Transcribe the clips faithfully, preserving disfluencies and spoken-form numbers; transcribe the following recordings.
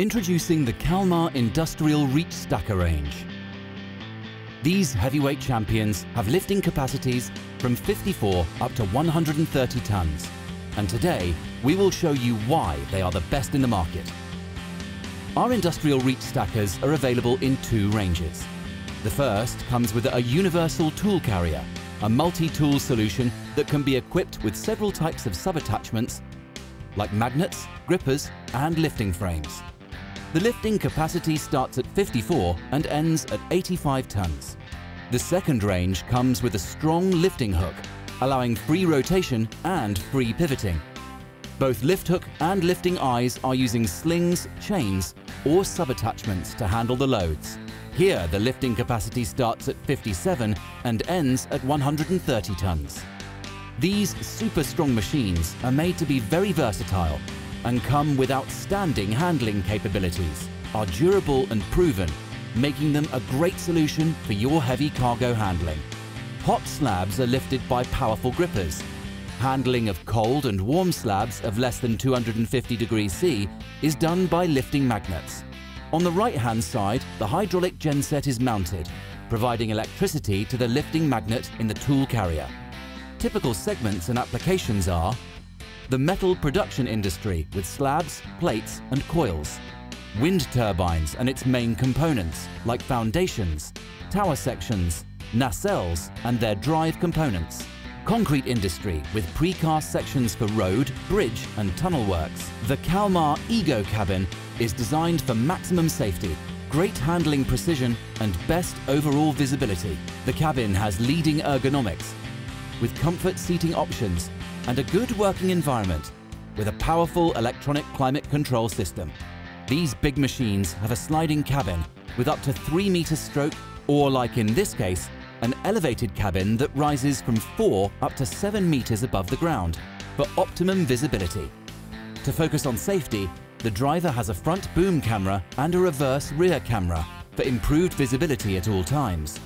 Introducing the Kalmar Industrial Reach Stacker range. These heavyweight champions have lifting capacities from fifty-four up to one hundred thirty tons, and today we will show you why they are the best in the market. Our Industrial Reach Stackers are available in two ranges. The first comes with a universal tool carrier, a multi-tool solution that can be equipped with several types of sub-attachments like magnets, grippers and lifting frames. The lifting capacity starts at fifty-four and ends at eighty-five tons. The second range comes with a strong lifting hook, allowing free rotation and free pivoting. Both lift hook and lifting eyes are using slings, chains, or sub-attachments to handle the loads. Here, the lifting capacity starts at fifty-seven and ends at one hundred thirty tons. These super strong machines are made to be very versatile and come with outstanding handling capabilities, are durable and proven, making them a great solution for your heavy cargo handling. Hot slabs are lifted by powerful grippers. Handling of cold and warm slabs of less than two hundred fifty degrees C is done by lifting magnets. On the right-hand side, the hydraulic genset is mounted, providing electricity to the lifting magnet in the tool carrier. Typical segments and applications are the metal production industry with slabs, plates and coils, wind turbines and its main components like foundations, tower sections, nacelles and their drive components, concrete industry with precast sections for road, bridge and tunnel works. The Kalmar Ego cabin is designed for maximum safety, great handling precision and best overall visibility. The cabin has leading ergonomics with comfort seating options and a good working environment with a powerful electronic climate control system. These big machines have a sliding cabin with up to three meter stroke, or like in this case, an elevated cabin that rises from four up to seven meters above the ground for optimum visibility. To focus on safety, the driver has a front boom camera and a reverse rear camera for improved visibility at all times.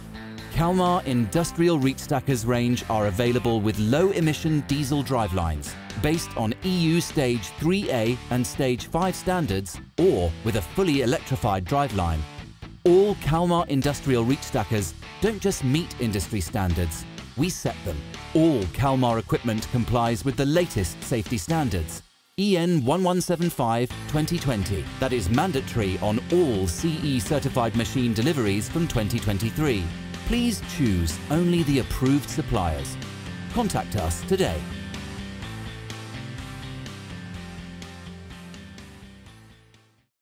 Kalmar Industrial Reach Stackers range are available with low-emission diesel drivelines based on E U Stage three A and Stage five standards, or with a fully electrified driveline. All Kalmar Industrial Reach Stackers don't just meet industry standards, we set them. All Kalmar equipment complies with the latest safety standards, E N eleven seventy-five twenty twenty, that is mandatory on all C E certified machine deliveries from twenty twenty-three. Please choose only the approved suppliers. Contact us today.